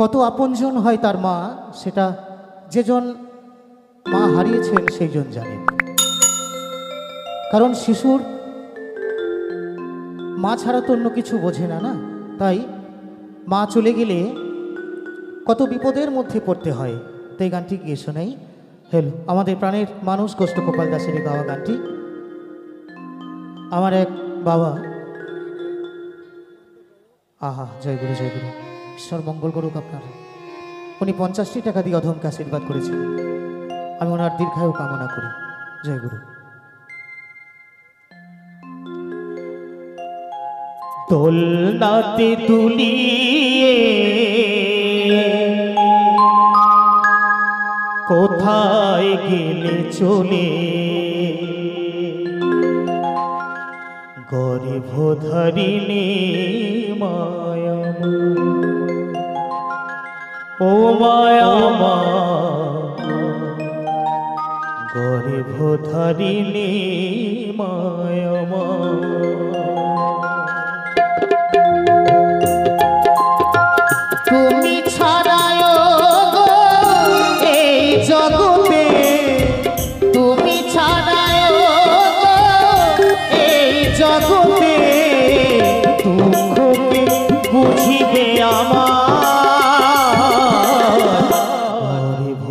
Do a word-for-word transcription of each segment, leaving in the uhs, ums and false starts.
कत आपनजन है तार मा सेटा जे जन मा हारिएछेन सेई जन जानेन। कारण शिशुर मा छाड़ा तो अन्य किछु बोझे ना ना ताई मा चले गेले कत विपदेर मध्य पड़ते हैं। तो गानटी गिয়ে শোনাই। हेलो आमादेर प्राणेर मानुष कष्ट गोपाल दासेर गावा गानटी आमार एक बाबा। आहा जय गुरु जय गुरु ईश्वर मंगल करुक आपनार। उनि पचासटी टाका दिये अधमके आशीर्वाद करेछिलेन। आमि ओनार दीर्घायु कामना करी। जय गुरु। दोलनाते तुलिए कोथाय गेले चले गरीब धरिणी माया ओ माया गरीब धरिणी माया तुमी छाड़ा जगते तुमी छाड़ाओ जगते दुख बुझिबे आमार गरीब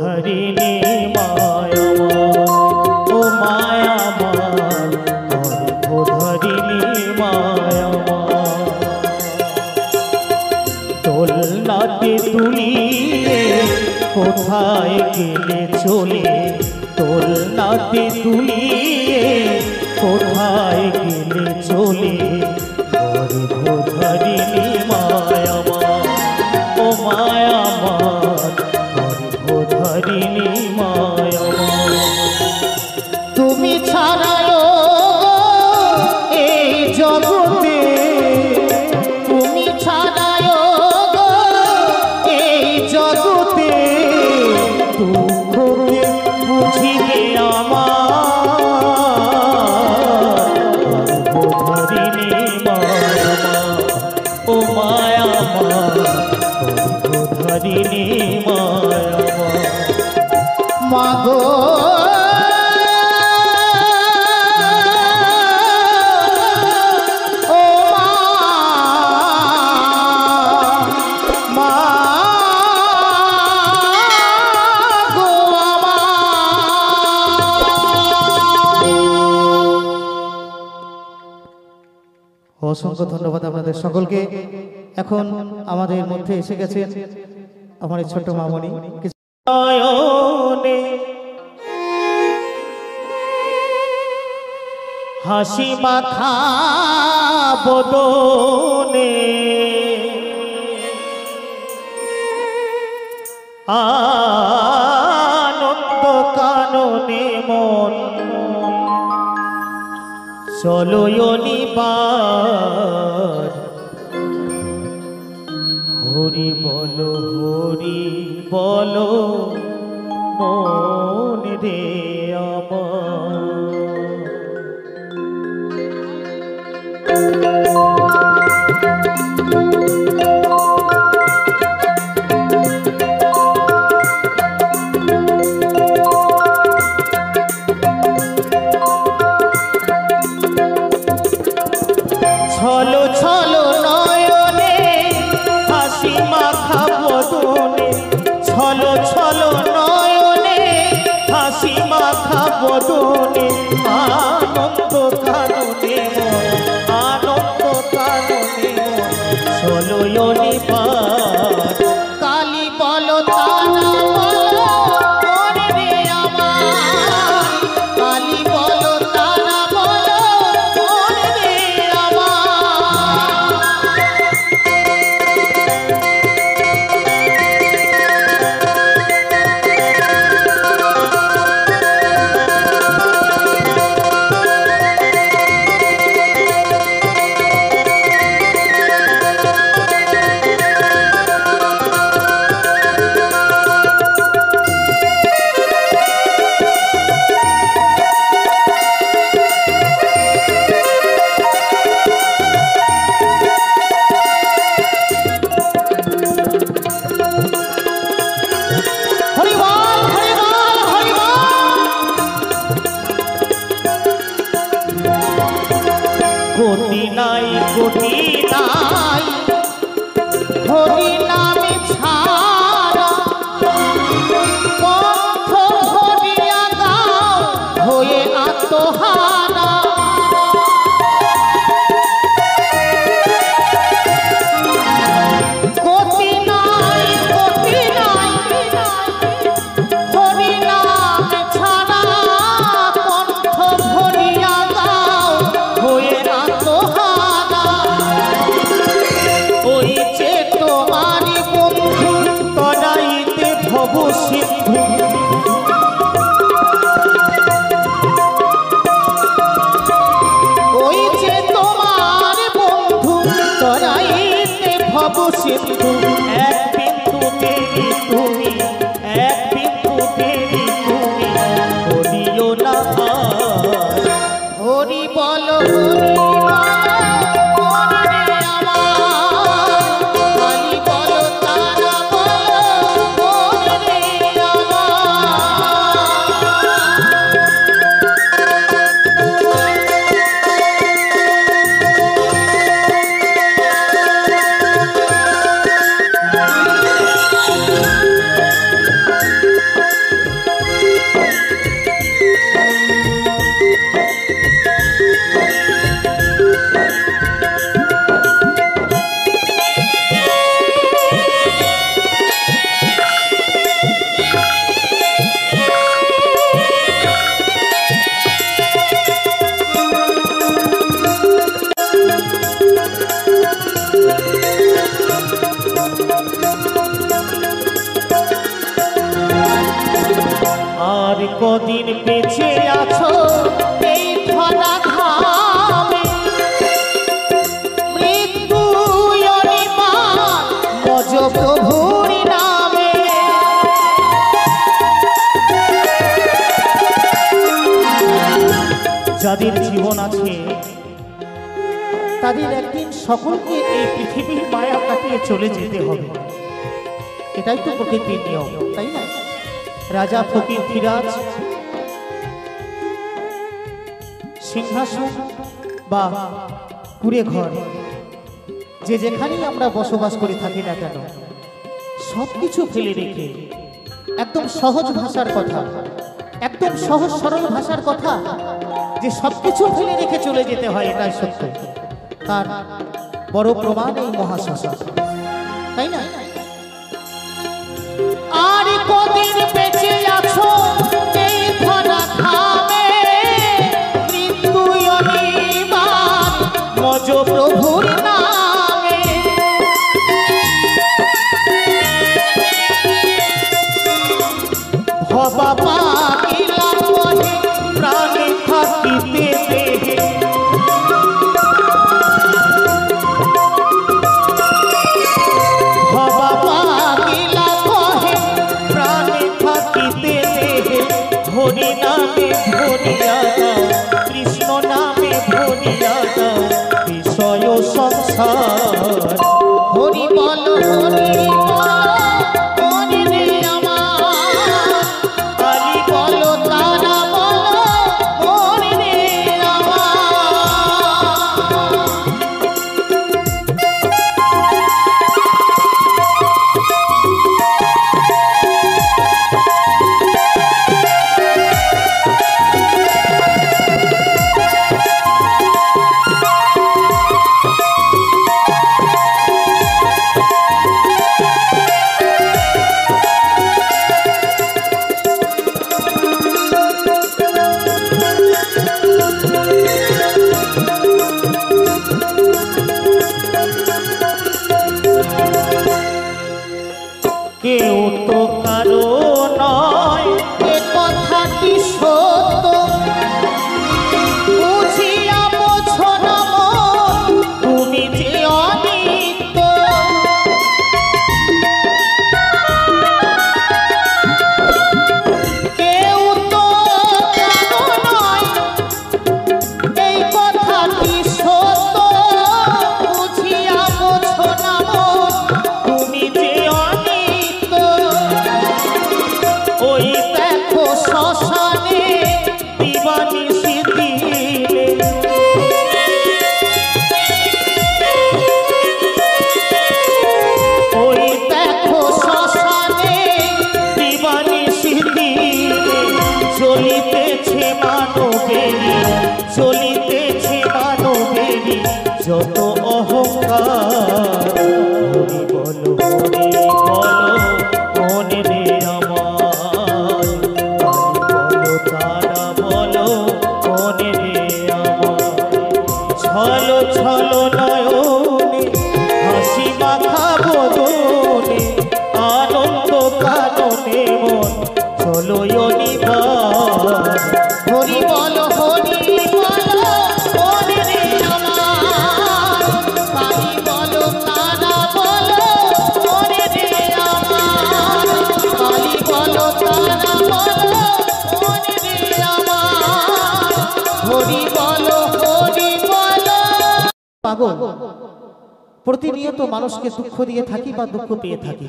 धरिणी माया ओ माया गरीब धरिणी माया। कोथाय गेले चले चोले गर्भ धरिली माया मा ओ माया मा गर्भ धरिली माया मा तुमी छाड़ा असंख्य धन्यवाद आपनादेर सकलके। एखन आमादेर मধ্যে এসে গেছেন আমার এই ছোট মামনি। হাসি মাখা বদনে আনন্দ কাননে মন চলো নিবার হরি বল হরি বল মন রে আমার কতদিন বেঁচে আছো এই ধরা ঘামে মৃত্যু অনিবার্য মজ প্রভুর নামে যাদের জীবন আছে তাদের একদিন সকলকে এই পৃথিবীর মায়া কাটিয়ে চলে যেতে হবে। এটাই তো প্রকৃতির নিয়ম, তাই না? রাজা ফকির ফিরাজ সিংহাসন বা কুড়ে ঘর যে যেখানেই আমরা বসবাস করে থাকি না কেন, সব কিছু ফেলে রেখে একদম সহজ ভাষার কথা, একদম সহজ সরল ভাষার কথা যে সব কিছু ফেলে রেখে চলে যেতে হয়, এটাই সত্য। তার বড় প্রমাণ এই মহাশ্মশান, তাই না? আর কদিন বেঁচে আছো এই ধরা ধামে মৃত্যু অনিবার্য মজ প্রভুর নামে ভবা পাইলাম বলে প্রাণে থাকিতে দেহে ভবা পাইলাম हरि नामे भरिया दाओ कृष्ण नामे भरिया दाओ विषय संसार हरि बोल हरि बोल रे अमर हरि बोल तारा बोल रे পাগল প্রতিনিয়ত মানুষকে দুঃখ দিয়ে থাকি বা দুঃখ পেয়ে থাকি।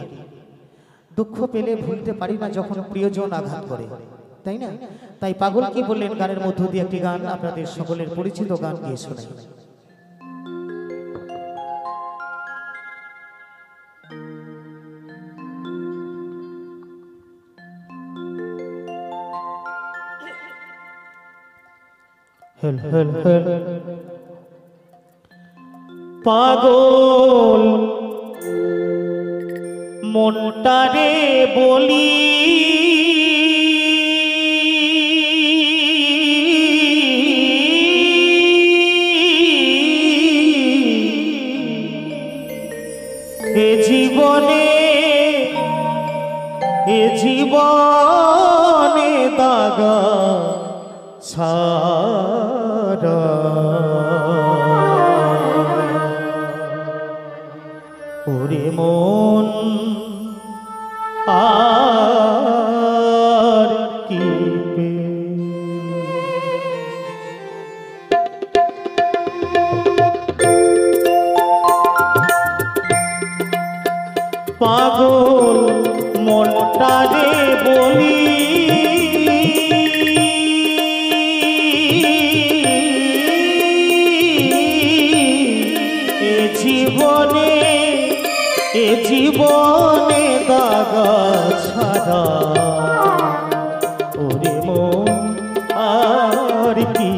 দুঃখ পেলে ভুলতে পারি না যখন প্রিয়জন আঘাত করে, তাই না? তাই পাগল কি বললেন গানের মধ্য দিয়ে একটি গান, আপনাদের সকলের পরিচিত গান গিয়ে শোনাই। হেল হেল হেল পাগল মনটারে বলি এ জীবনে এ জীবনে দাগ লাগা ছাড়া ওরে মন আর কি পাগল মনটা রে বলি এ জীবনে এ জীবনে দাগা ছাড়া ওরে মন আর কি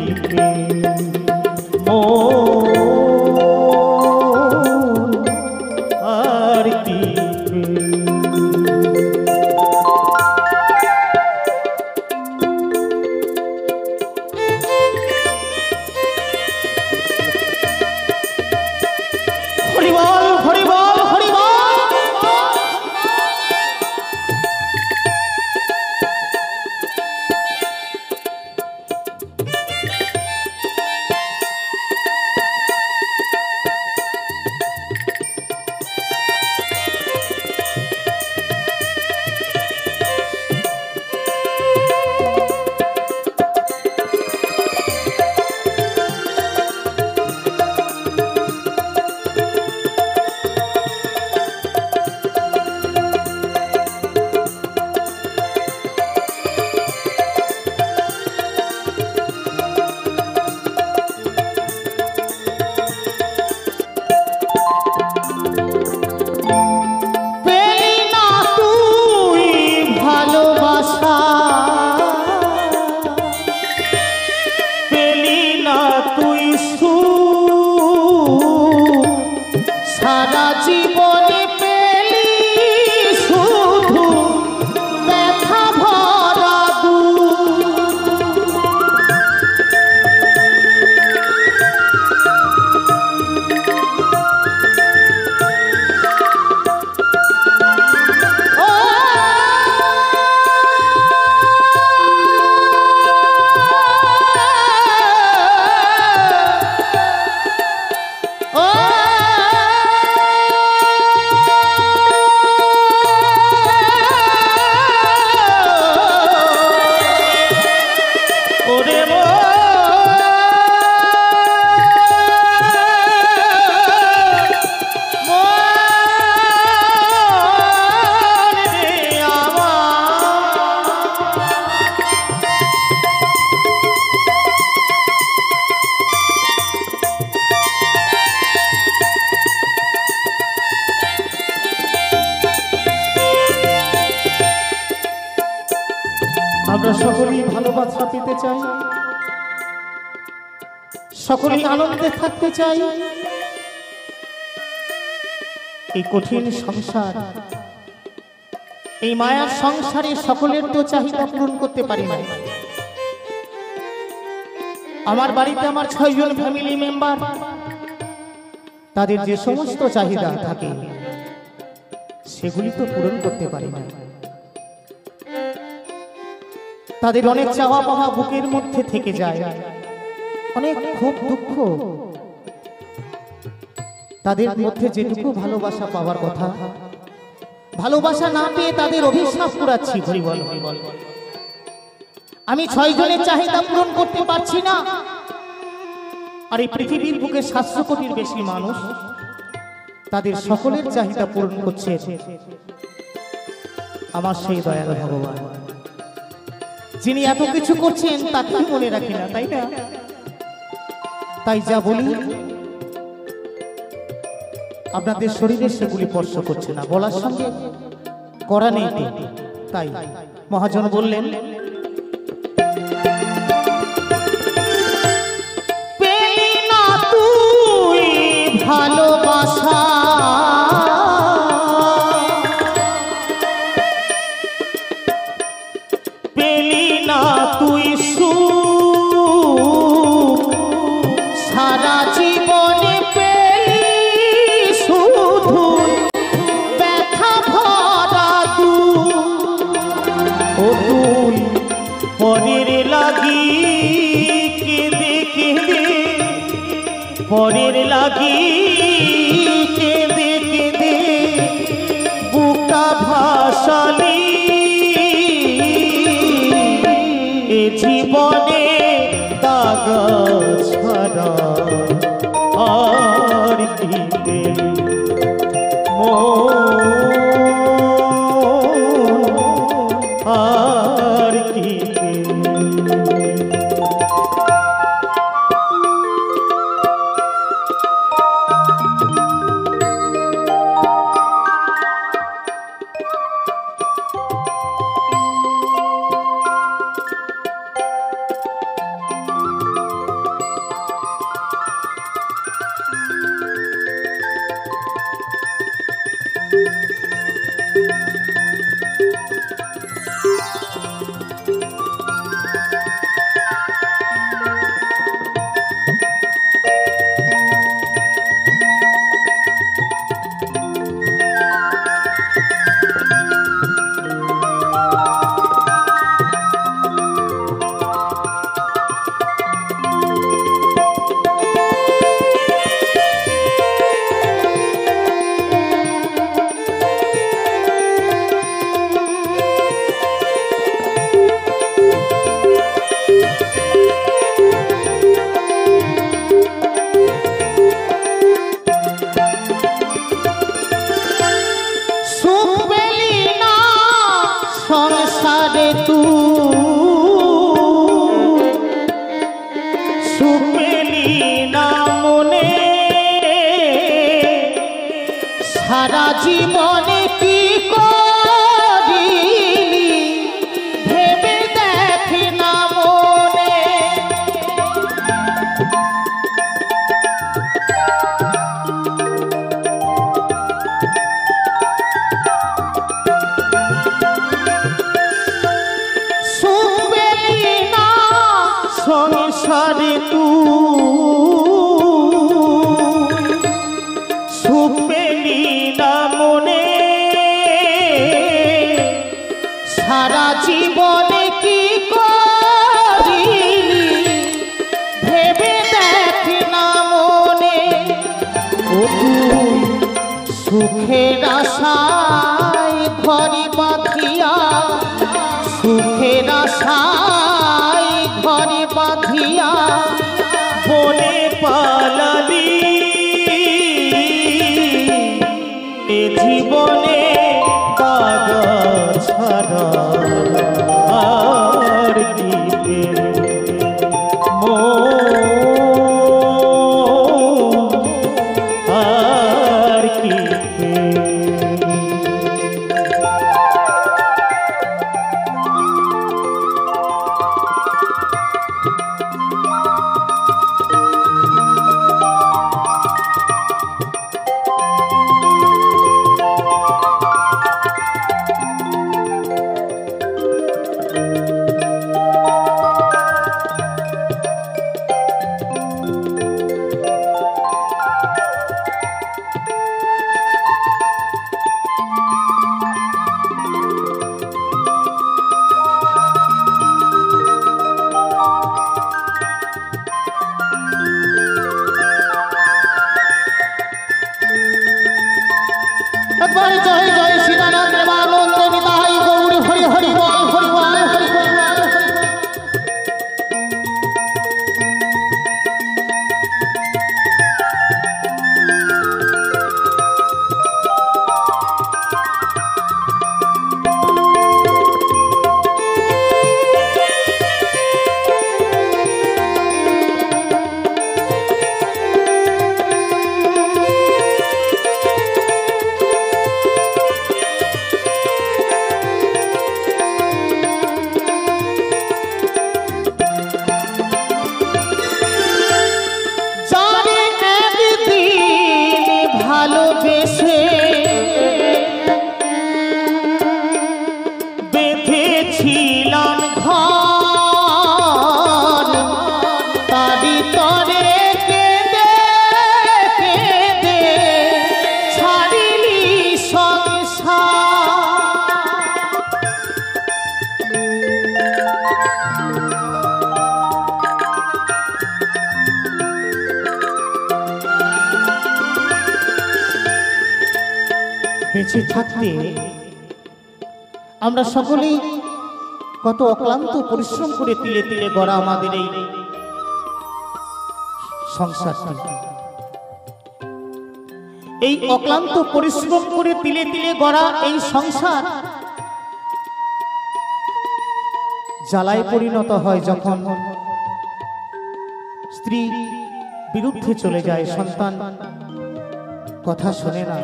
সকলেই ভালোবাসা পেতে চাই, সকলেই আনন্দে থাকতে চাই। এই কঠিন সংসার, এই মায়ার সংসারে সকলের তো চাহিদা পূরণ করতে পারি না। আমার বাড়িতে আমার ছয় জন ফ্যামিলি মেম্বার, তাদের যে সমস্ত চাহিদা থাকে সেগুলি তো পূরণ করতে পারি না। তাদের অনেক চাওয়া পাওয়া বুকের মধ্যে থেকে যায়, অনেক খুব দুঃখ। তাদের মধ্যে যেটুকু ভালোবাসা পাওয়ার কথা, ভালোবাসা না পেয়ে তাদের অভিশাপ কুড়াচ্ছি। আমি ছয় জনের চাহিদা পূরণ করতে পারছি না, আর এই পৃথিবীর বুকে সাতশো কোটির বেশি মানুষ তাদের সকলের চাহিদা পূরণ করছে আমার সেই দয়ালু ভগবান। যিনি এত কিছু করছেন তাকে মনে রাখি না, তাই না? তাই যা বলি আপনাদের শরীরে সেগুলি স্পর্শ করছে না, বলার সঙ্গে করা নেই। তাই মহাজন বললেন, পেলি না তুই ভালোবাসা What? পরের লাগি কেঁদে কেঁদে বুকটা ভাসালি, এ জীবনে দাগা ছাড়া আর কি পেলি আর কি পেলি। সারা জীবনে কি করিনি ভেবে দেখ না মনে, শুনবে না সংসারে তুই শুনবে না মনে বেঁচে থাকতে আমরা সকলেই কত অক্লান্ত পরিশ্রম করে তিলে তিলে গড়া আমাদের এই সংসারটি, এই অক্লান্ত পরিশ্রম করে তিলে তিলে গড়া এই সংসার জ্বালায় পরিণত হয় যখন স্ত্রী বিরুদ্ধে চলে যায়, সন্তান কথা শোনে না,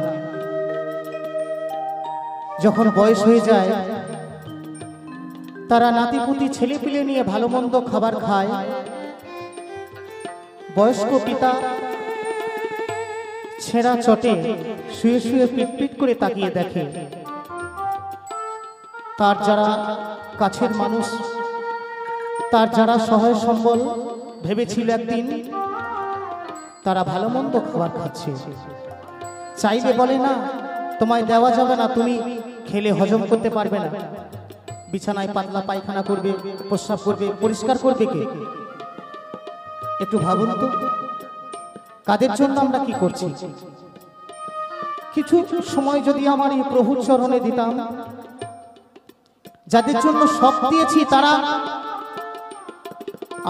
যখন বয়স হয়ে যায় তারা নাতিপুতি ছেলেপিলে নিয়ে ভালো মন্দ খাবার খায়, বয়স্ক পিতা ছেঁড়া চটে শুয়ে শুয়ে পিটপিট করে তাকিয়ে দেখে তার যারা কাছের মানুষ, তার যারা সহায় সম্বল ভেবেছিল একদিন, তারা ভালো মন্দ খাবার খাচ্ছে, চাইলে বলে না তোমায় দেওয়া যাবে না, তুমি খেলে হজম করতে পারবে না, বিছানায় পাতলা পায়খানা করবে, প্রস্রাব করবে, পরিষ্কার করবে কে? একটু ভাবুন তো কাদের জন্য আমরা কি করছি। কিছু সময় যদি আমার এই প্রভুর চরণে দিতাম, যাদের জন্য সব দিয়েছি তারা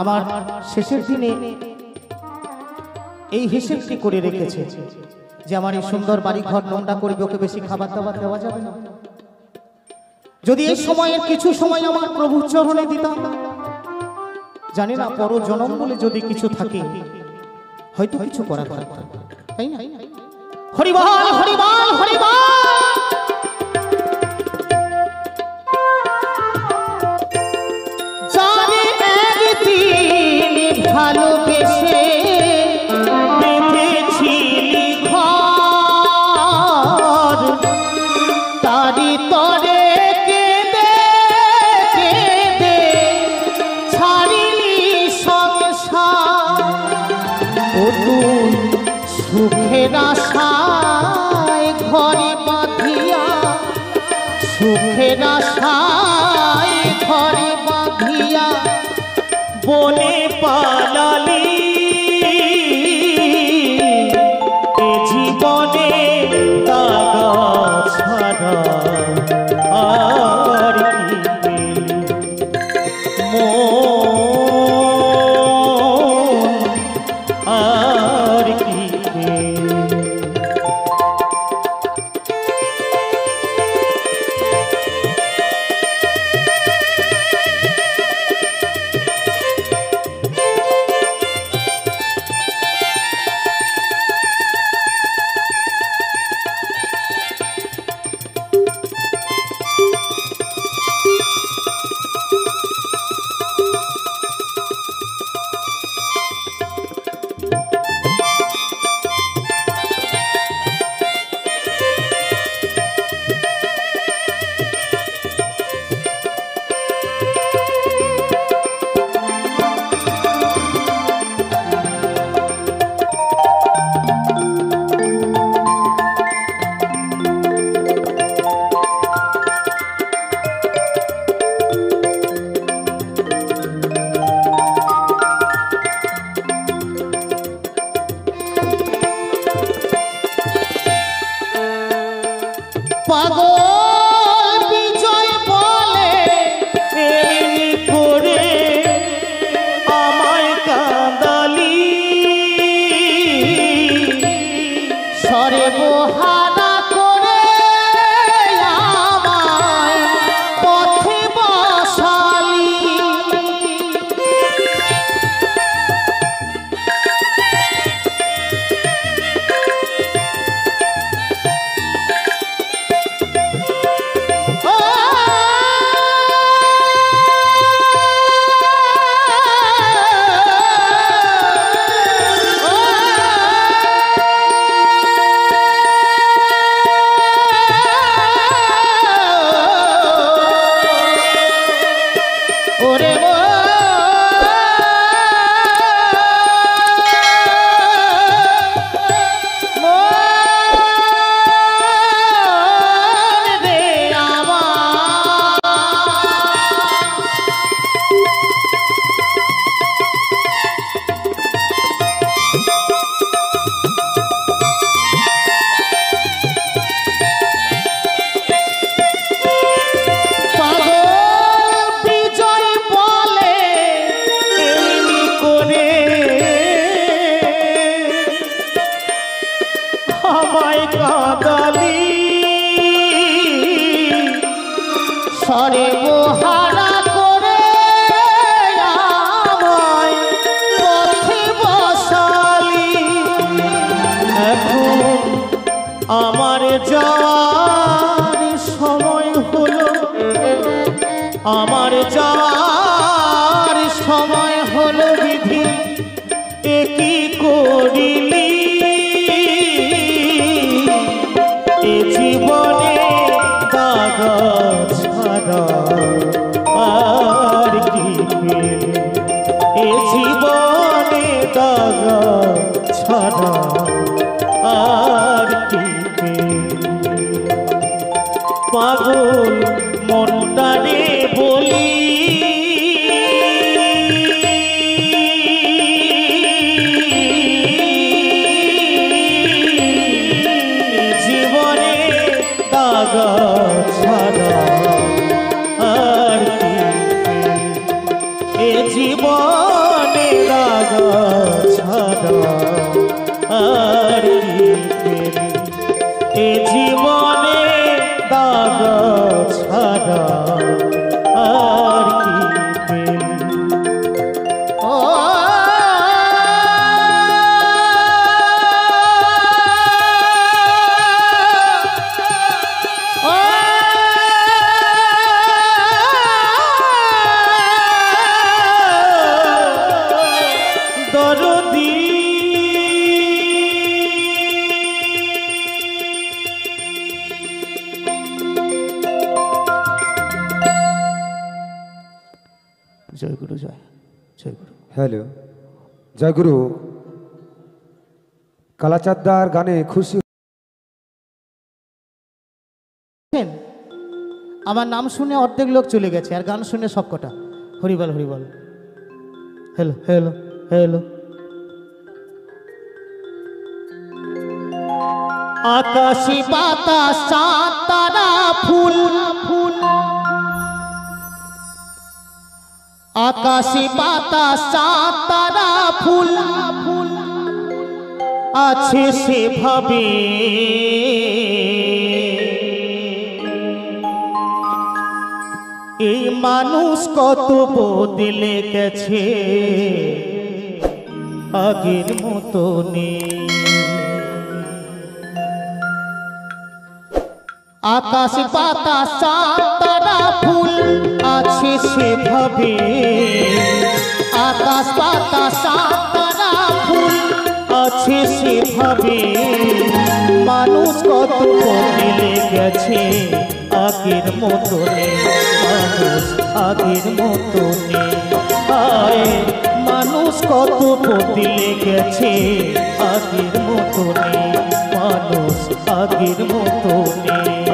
আমার শেষের দিনে এই হিসেবটি করে রেখেছে যে আমার এই সুন্দর বাড়ি ঘর নোংরা করবে, ওকে বেশি খাবার দাবার দেওয়া যাবে না। যদি এই সময়ের কিছু সময় আমার প্রভুর চরণে দিতাম, জানি না পর জনম বলে যদি কিছু থাকে হয়তো কিছু করা থাকতো, তাই না? হরিবল হরিবল হরিবল। ভালোবেসে বেঁধেছিলি ঘর, তারি তরে কেঁদে কেঁদে ছাড়িলি সংসার, ও তুই সুখের আশায় ঘরে বাঁধিয়া, সুখের আশায় ঘরে বাঁধিয়া বনে পালালি, এ জীবনে তাগা ছাড়া আর কি মন, আর কি का बलि सारे मोहारा करे आमाय पथे बसाली एखन आमार जावार समय हलो आमार जावार समय हलो विधि एकी करिली জীবনে দাগা ছাড়া আর কি পেলে এ জীবনে দাগা ছাড়া আর কি পেলে পাগল মনটারে বলি जय गुरु जय जय गुरु हेलो जय गुरु कालाचादार गाने खुशी आमार नाम शुने अर्धेक लोक चले गेछे आर गान शुने सबकटा हरिबल हरिबल हेलो हेलो हेलो आकाशी बातास चाँद तारा फूल फूल आकाशी बातास चाँद तारा फूल फूल अच्छे से भावे ए मानुष कत बदले गेछे आगेर मतो नेई आकाशी बातास चाँद तारा फूल अच्छे से भवे आकाश बातास तारा फूल अच्छे से भवे मानुष कत बदले गेछे आगेर मतो नेई मानुष आगेर मतो नेई मानुष कत बदले गेछे आगेर मतो नेई मानुष आगेर मतो नेई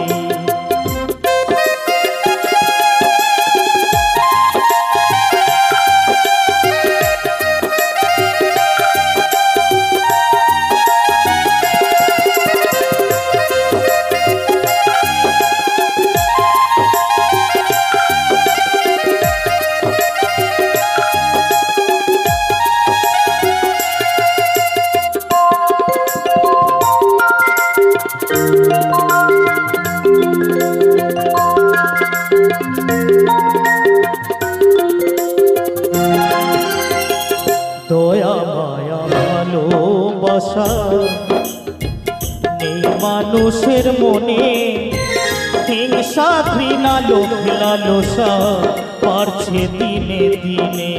मानुषेर मने हिंसा घृणा लोभ लालसा बाड़छे दिने दिने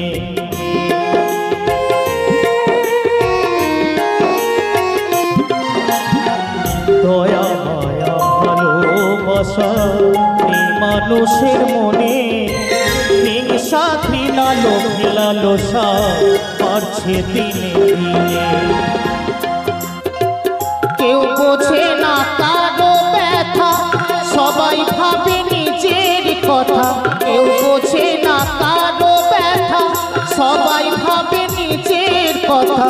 दया माया भालोबासा मानुषेर मने हिंसा घृणा लोभ लालसा बाड़छे दिने दिने क्यों बोझे ना कारो व्यथा सबाई भावे निजेर कथा क्यों बोझे ना कारो व्यथा सबाई भावे निजेर कथा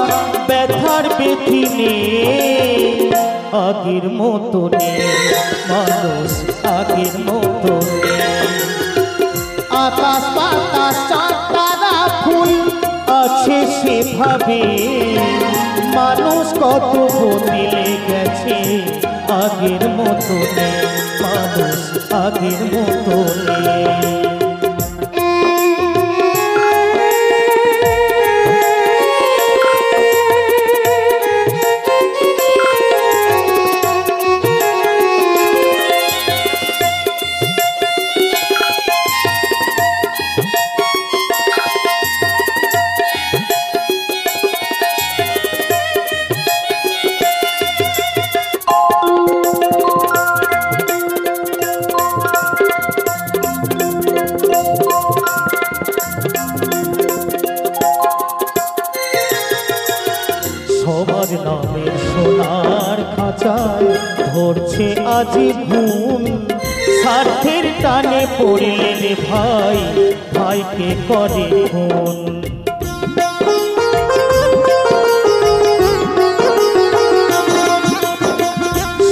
व्यथार बेथी नेई आगेर मतो नेई मानुष आगेर मतो नेई आकाश बातास चाँद तारा फूल अच्छे से भावे मानुष कत बदले गेछे। আগের মতো নেই মানুষ, আগের মতো নেই। ধরছে আজি ঘুম স্বার্থের টানে পড়লে রে ভাই, ভাইকে করে খুন।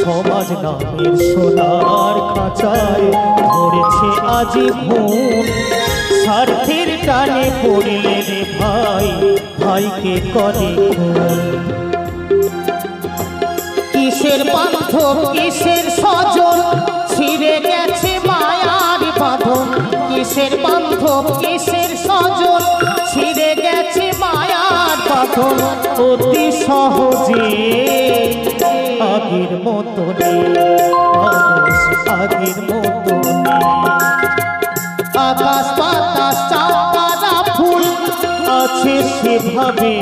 সমাজ নামের সোনার খাঁচায় ধরেছে আজি ঘুম স্বার্থের টানে পড়লে রে ভাই, ভাইকে করে খুন। কিসের বাঁধন কিসের সজল ছিঁড়ে গেছে মায়ার বাঁধন, কিসের বাঁধন কিসের সজল ছিঁড়ে গেছে মায়ার বাঁধন। অতি সহজে আগের মতো নেই মানুষ, আগের মতো নেই। আকাশ বাতাস চাঁদা ফুল আছে সেভাবে,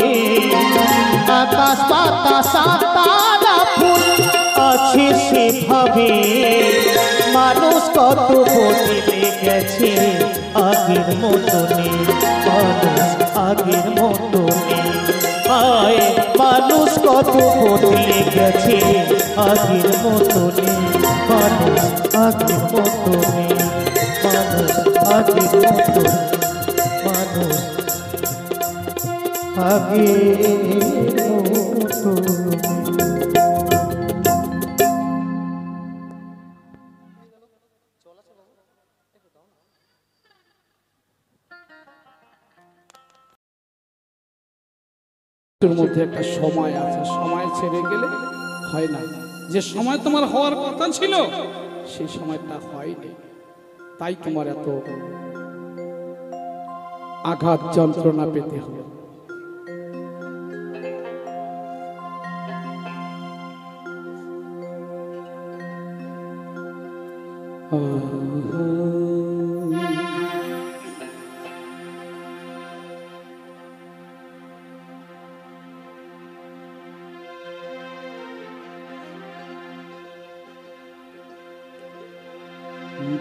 আকাশ বাতাস ফুল আছে সেভাবে। মানুষ কত বদলে গেছে আগের মতো নেই মানুষ, আগের মতো নেই। আয় মানুষ কত বদলে গেছে আগের মতো নেই মানুষ, আগের মতো নেই মানুষ, আগের মতো মানুষ, আগের মতো। তোর মধ্যে একটা সময় আছে, সময় ছেড়ে গেলে হয় না। যে সময় তোমার হওয়ার কথা ছিল সেই সময়টা হয়নি, তাই তোমার এত আঘাত যন্ত্রণা পেতে হলো।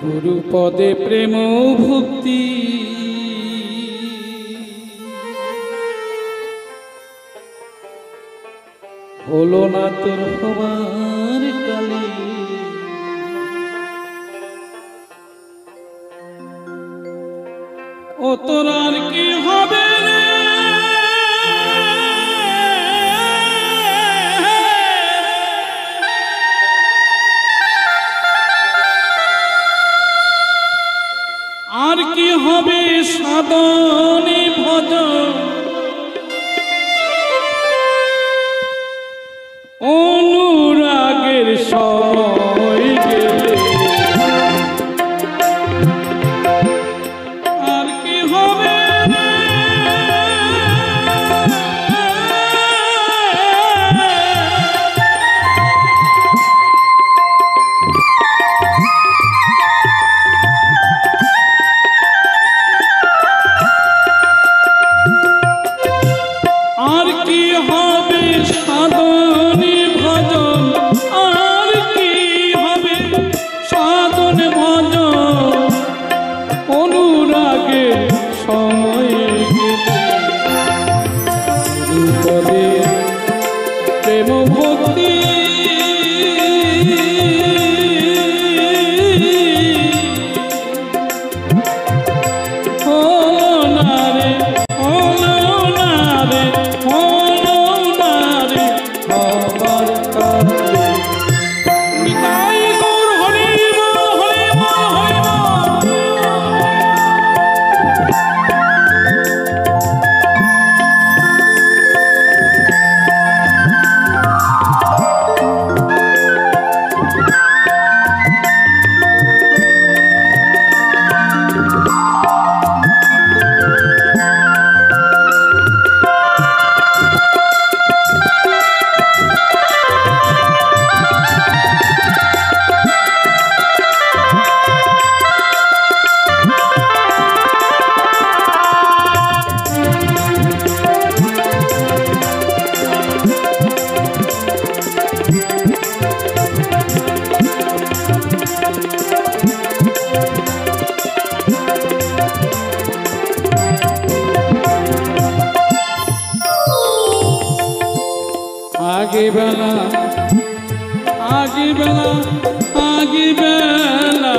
গুরু পদে প্রেম ভক্তি হলো না তোর হবার কালে, ও তোর আর কি হবে রে হবে সাধনে ভজন অনুরাগের সময় গেলে। আর কি হবে आगे बला आगे बला आगे बला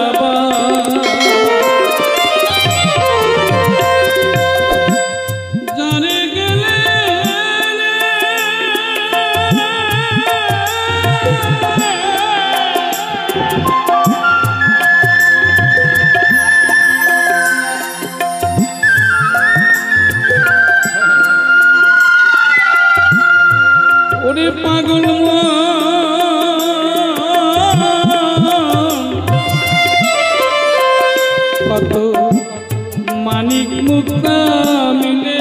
पागल कत मानिक मुक्ता मिले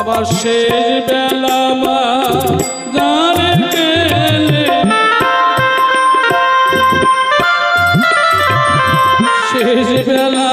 आबार शेष बेला शेष बेला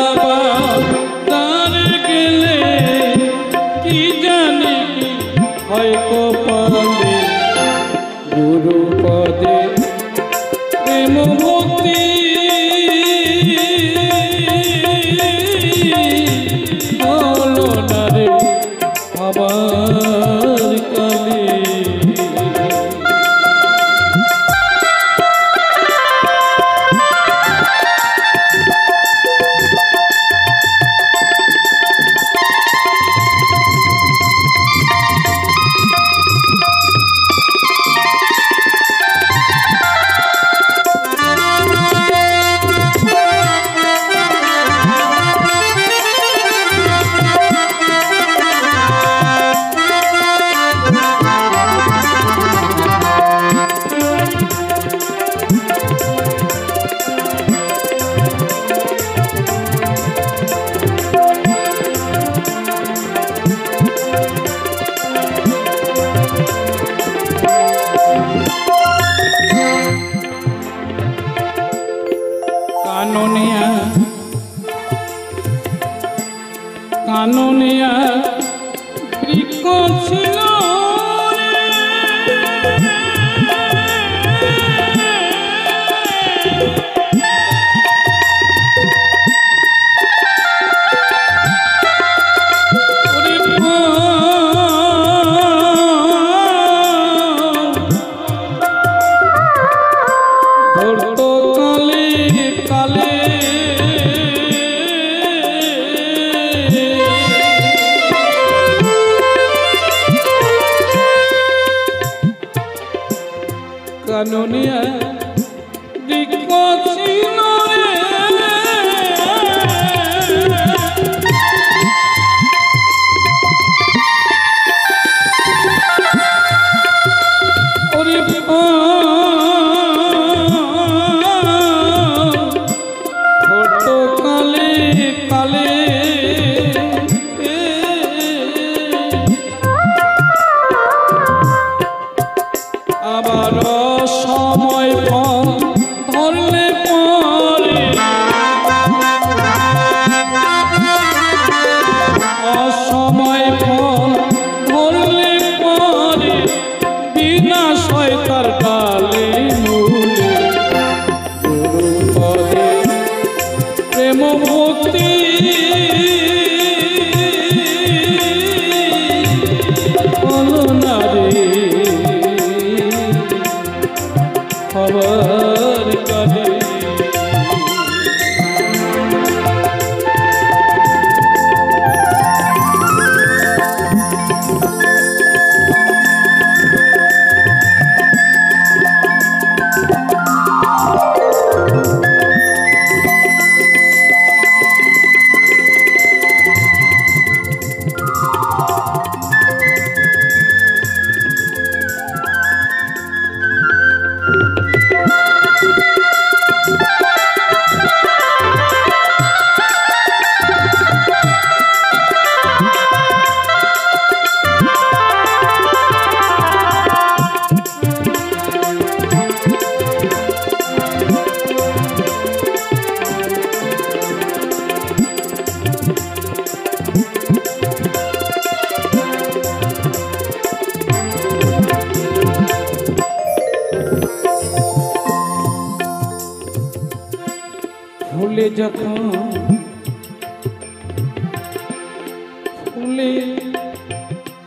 फूले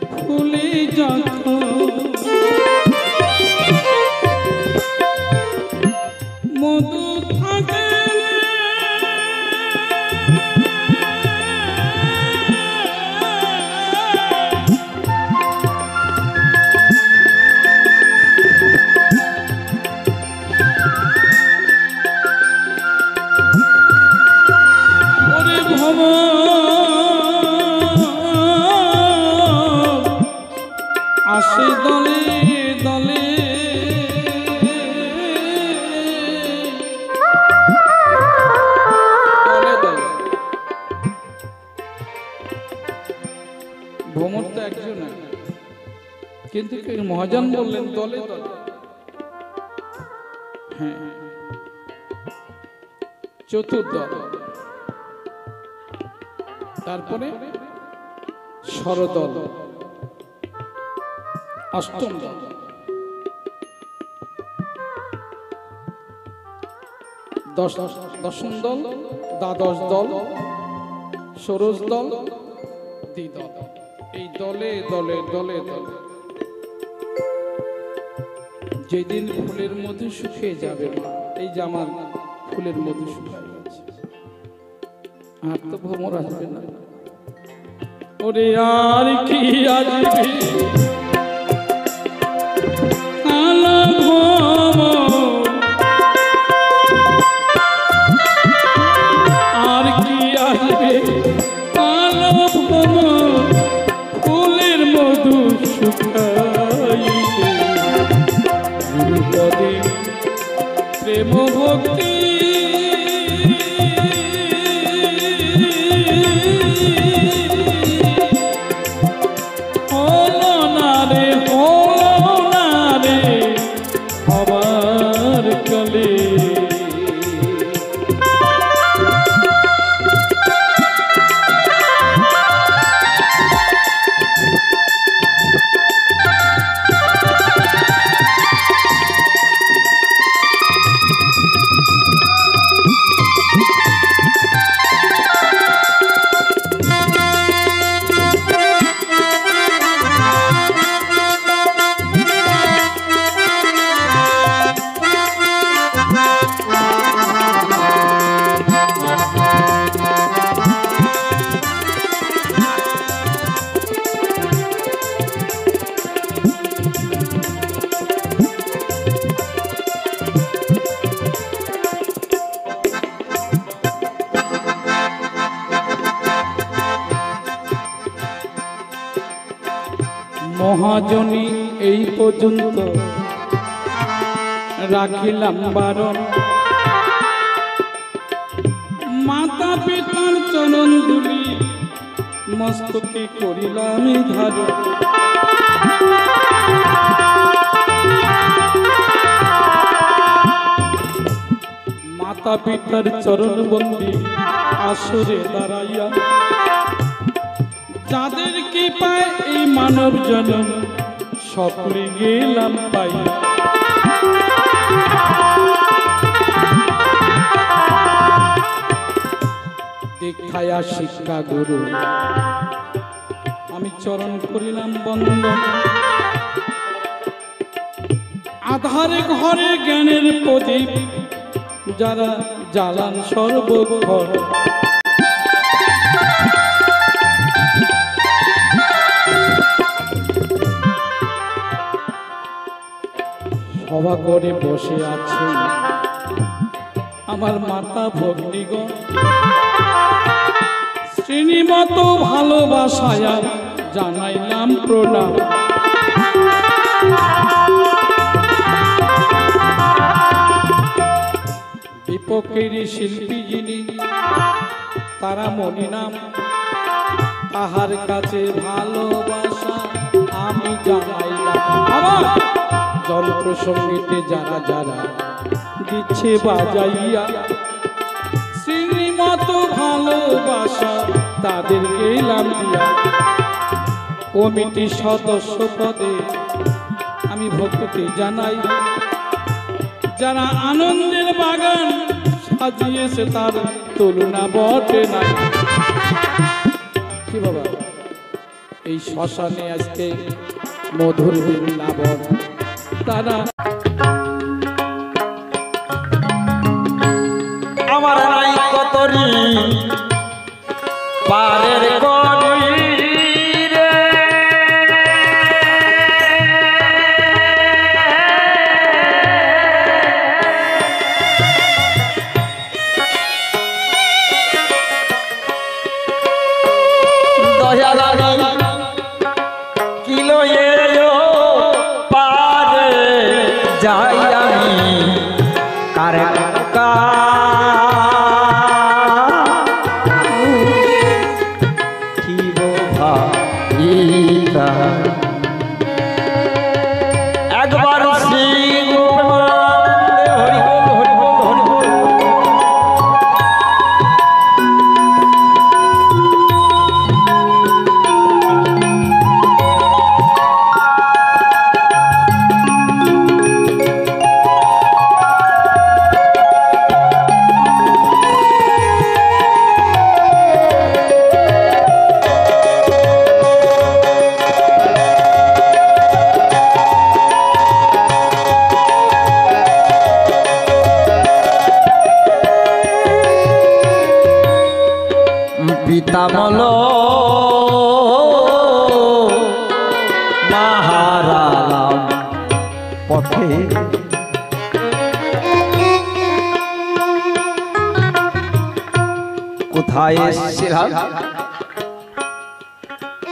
फूले जाखो मधु थाके महाजन बोलें दले दले चतुर्थ तारपरे शरदल अष्टम दल दश दशम दल द्वादश दल षोड़श दल द्विदल ये दले दले दले दले जेदिन फुलेर मधु शुकिये जाबे एई जे आमार फुलेर मधु शुकिये गेछे आर तो भ्रमर आसबे ना ओरे यार की आजबे महाजनी एई पर्यन्त राखिलाम बारण माता पितार चरण धूलि मस्तके करिलाम धारण माता पितार चरण बंदी आसरे दाड़ाइया जादेर की पाए मानव जन्म सकले गेलाम पाइया दीक्षाया शिक्षा गुरु आमी चरण करिलाम बंदन आधारे घरे ज्ञानेर प्रदीप जारा जालान सर्वक्षण सभा करे बसे आछेन आमार माता भग्नीगण श्रीमतो भालोबासाया जानाइलाम प्रणाम दीपकेरी शिल्पी जिनी तारा मणि नाम ताहार काछे भालोबासा आमी जानाइलाम जंत्र संगीते जारा जारा दिच्छे बाजाइया श्रीमतो भालोबासा तादेर गेलाम दिया कमिटी सदस्य पदे आमी भक्ति जानाई जारा आनंदेर बागान साजियेछे तार तुलना बटे ना कि बाबा श्मशाने आज के मधुर वृंदावन तारा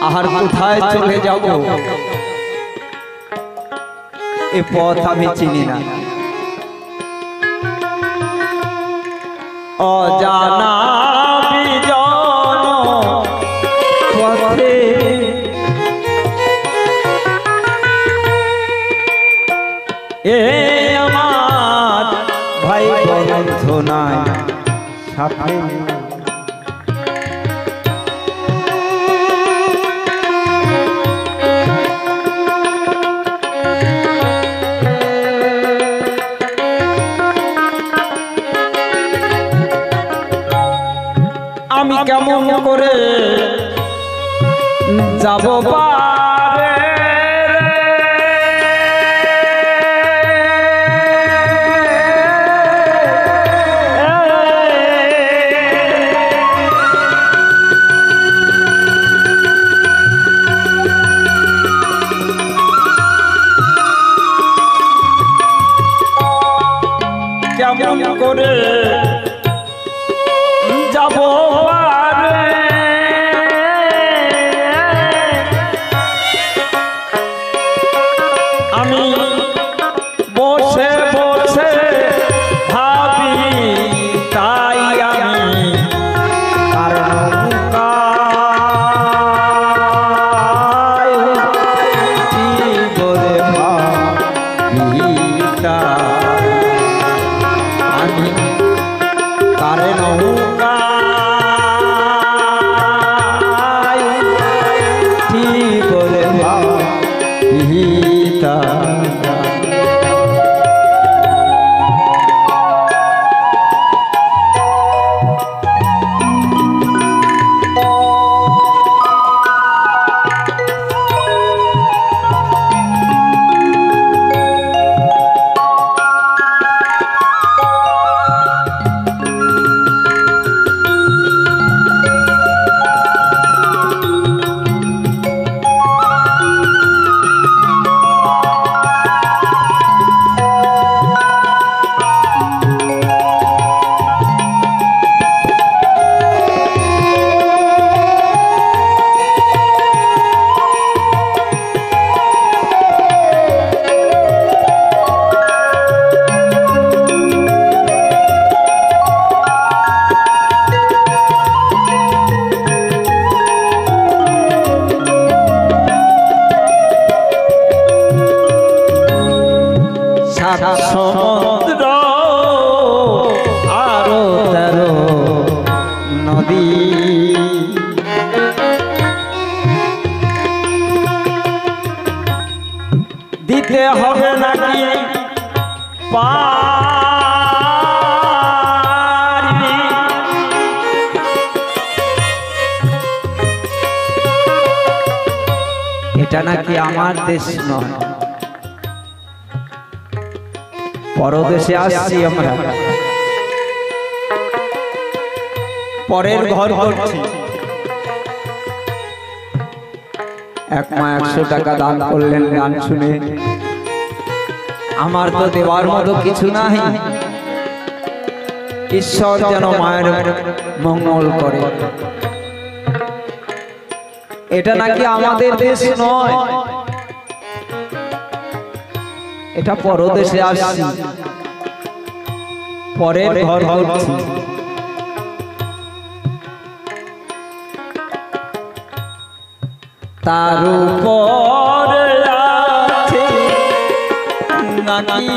आहार कथाय चले जाब ए पथ आमी चिनि ना अजाना जाबो पारे केमन करे जाबो এটা নাকি আমার দেশ নয়, পরদেশে আসছি আমরা, পরের ঘর করছি। এক মা একশো টাকা দান করলেন গান শুনে। আমার তো দেওয়ার মতো কিছু নাই, ঈশ্বর যেন মায়ের মঙ্গল করে। এটা নাকি আমাদের দেশ নয়, এটা পরদেশে আসছি, পরের ঘর করছি। তার উপর আছে নাকি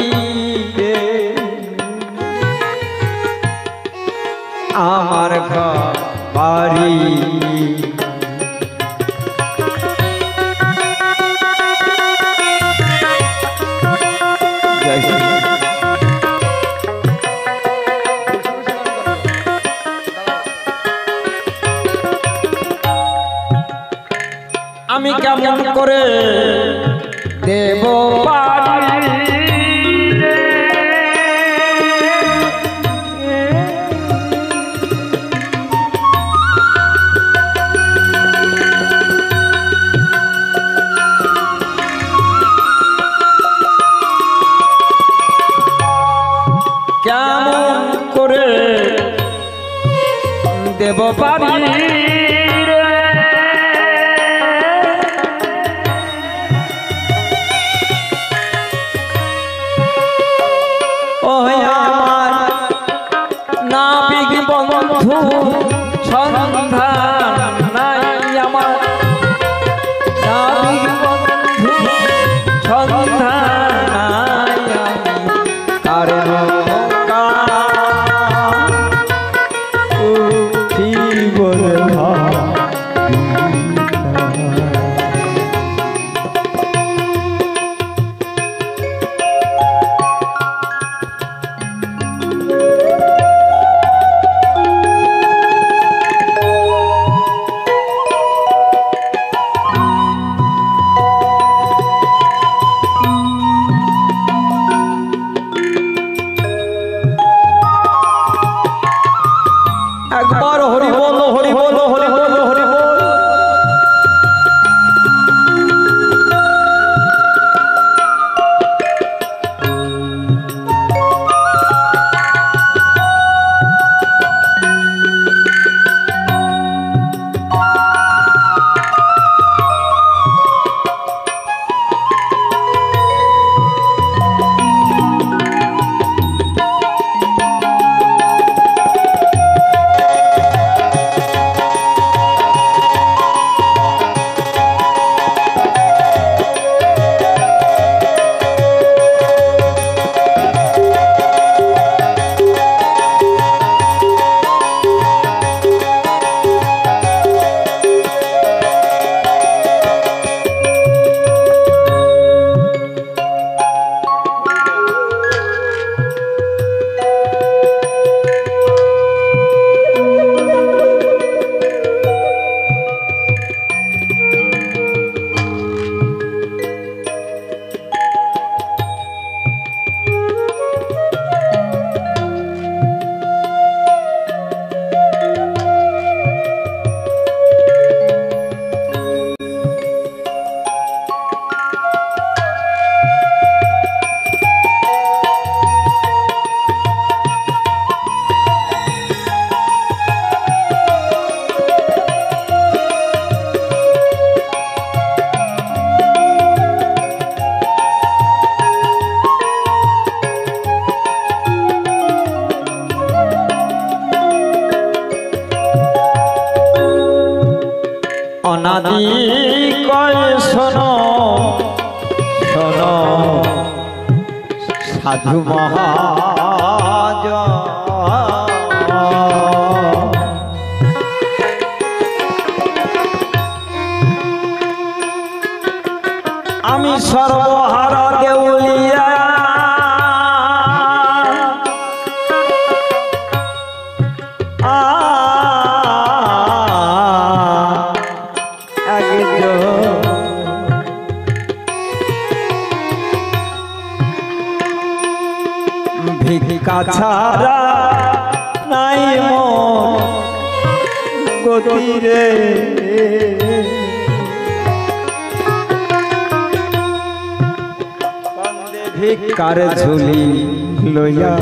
আমার ঘর বাড়ি, আমি কেমন করে দেব বাড়ি, কেমন করে দেব বাড়ি। অনাদি কয় শোনো শোনো সাধু মহাজন, আমি সর্বহারা দেউলিয়া, কাছারা নাই মন গতিরে কান্দে ভিক্ষার ঝুলি লইয়া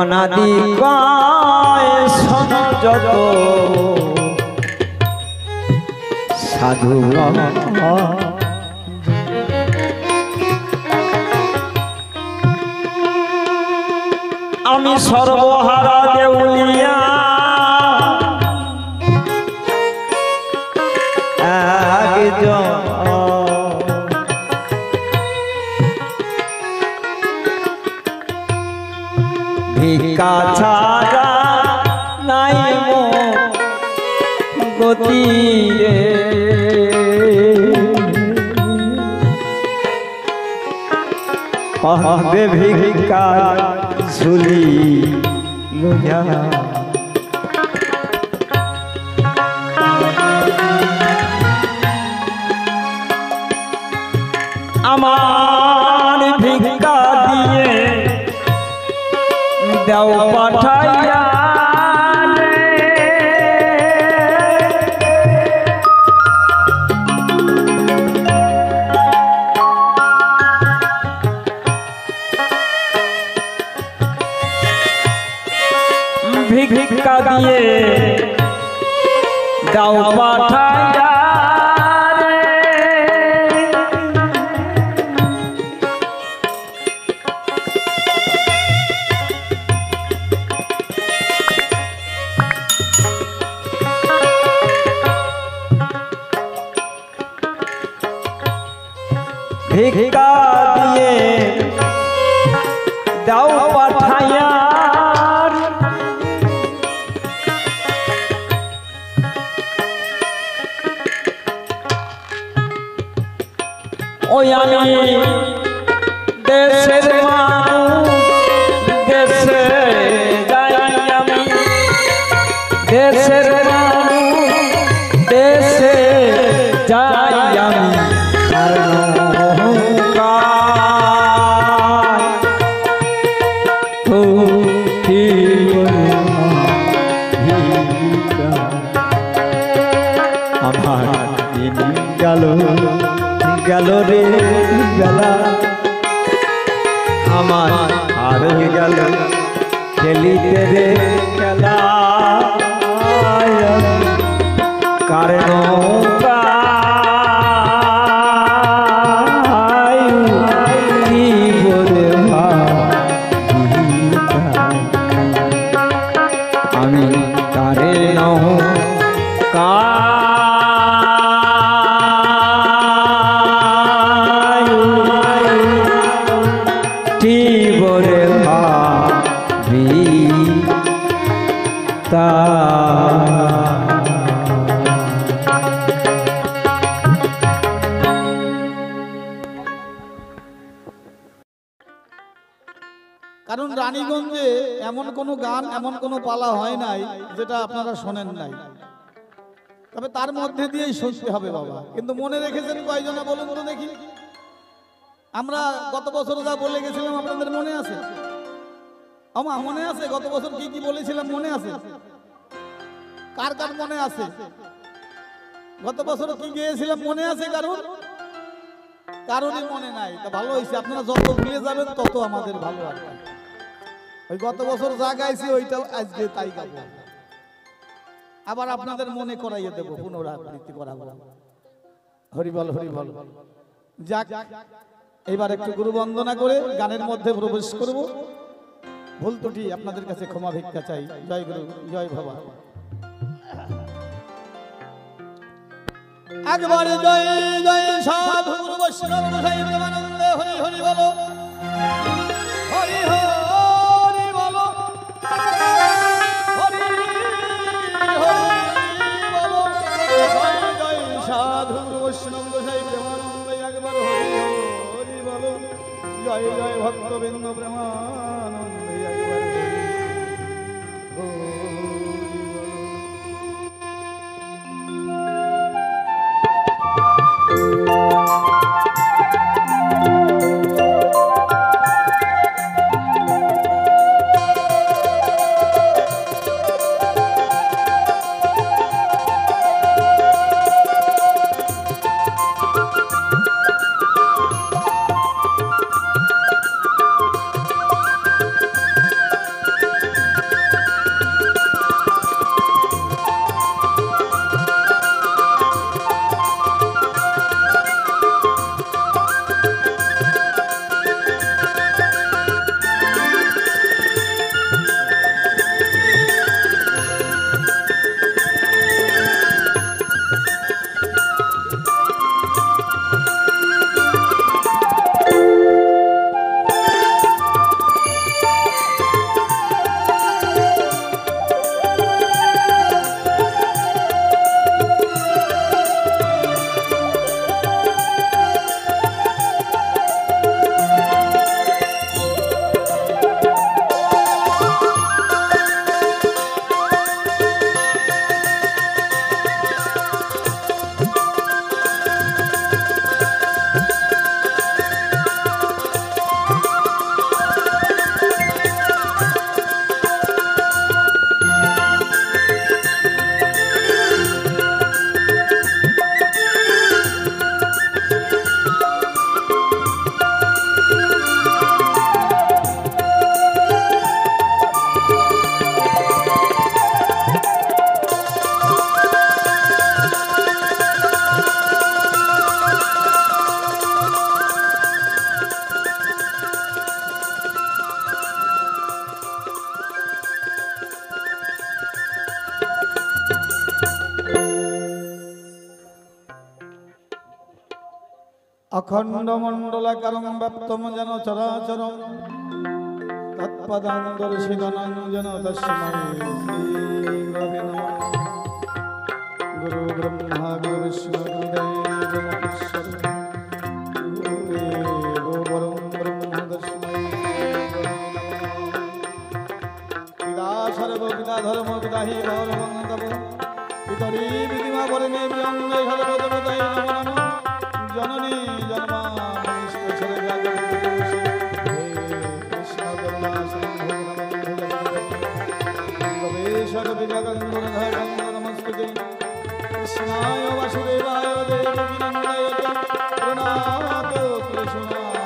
অনাদি কয় শোনো যত সাধু আমি সর্বহারা দেউলিয়া একজন ভিক্ষা ছাড়া নাই মোর গতি রে কান্দে ভিক্ষার ঝুলি লইয়া আমার ভিক্ষা দিয়ে দাও পাঠাইয়া ভিক্ষা দিয়ে দাও পাঠাইয়া ভিক্ষা দিয়ে দাও পাঠাইয়া ওই আমি দেশের মানুষ দেশে যাই আমি দেশের মানুষ দেশে যাই আমি गलो रे गला अमर हार गल खेली तेरे गला कारणों का কারণ রানীগঞ্জে এমন কোনো গান এমন কোনো পালা হয় নাই যেটা আপনারা শোনেন নাই, তবে তার মধ্যে দিয়েই শুনতে হবে বাবা। কিন্তু মনে রেখেছেন কয়জনে বলুন তো দেখি? আমরা গত বছর যা বলে গেছিলাম আপনাদের মনে আছে? আমার মনে আছে গত বছর কি কি বলেছিলাম মনে আছে? কার কার মনে আছে গত বছর কি গিয়েছিলাম মনে আছে? কারণ কারণই মনে নাই। তা ভালো হয়েছে, আপনারা যত ভুলে যাবেন তত আমাদের ভালো। আর ওই গত বছর যা গাইছি ওইটাও আজকে তাই গাব, আবার আপনাদের মনে করাইয়ে দেব, পুনরাবৃত্তি করাবো। হরিবল হরিবল। যাক, এবার একটু গুরু বন্দনা করে গানের মধ্যে প্রবেশ করব। ভুল ত্রুটি আপনাদের কাছে ক্ষমা ভিক্ষা চাই। জয় গুরু জয় বাবা। একবার জয় জয় সাধু গুরু বৈষ্ণব গোসাই প্রেমানন্দ হরি হরি বল হরি হরি বল হরি হরি। जी बोलो जय जय भक्तबिंद प्रेमानंद जय बोलो। अखंड मंडलाकारं व्याप्तं येन चराचरं तत्पदं दर्शितानां तस्मै श्रीगुरवे नमः। गुरु ब्रह्मा गुरु विष्णु गुरुदेवो परब्रह्म तस्मै पिता सर्वपिता धर्मपिता हि परमं पितरि विधिमा परमे व्यंगे सर्वदेवताय नमः। जननी जन्मा नमस्ते कृष्णाय वासुदेवाय देवकीनंदनाय रघुनाथ कृष्णाय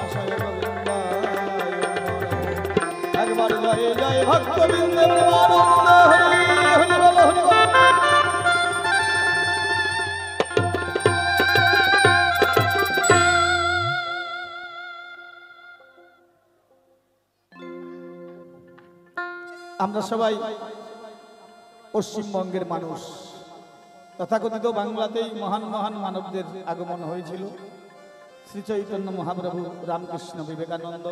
भगवान जय जय भक्तबिंद प्रेमानंद हरि हरि बोल हरि बोल। আমরা সবাই পশ্চিমবঙ্গের মানুষ, তথাকথিত বাংলাতেই মহান মহান মানবদের আগমন হয়েছিল। শ্রী চৈতন্য মহাপ্রভু রামকৃষ্ণ বিবেকানন্দ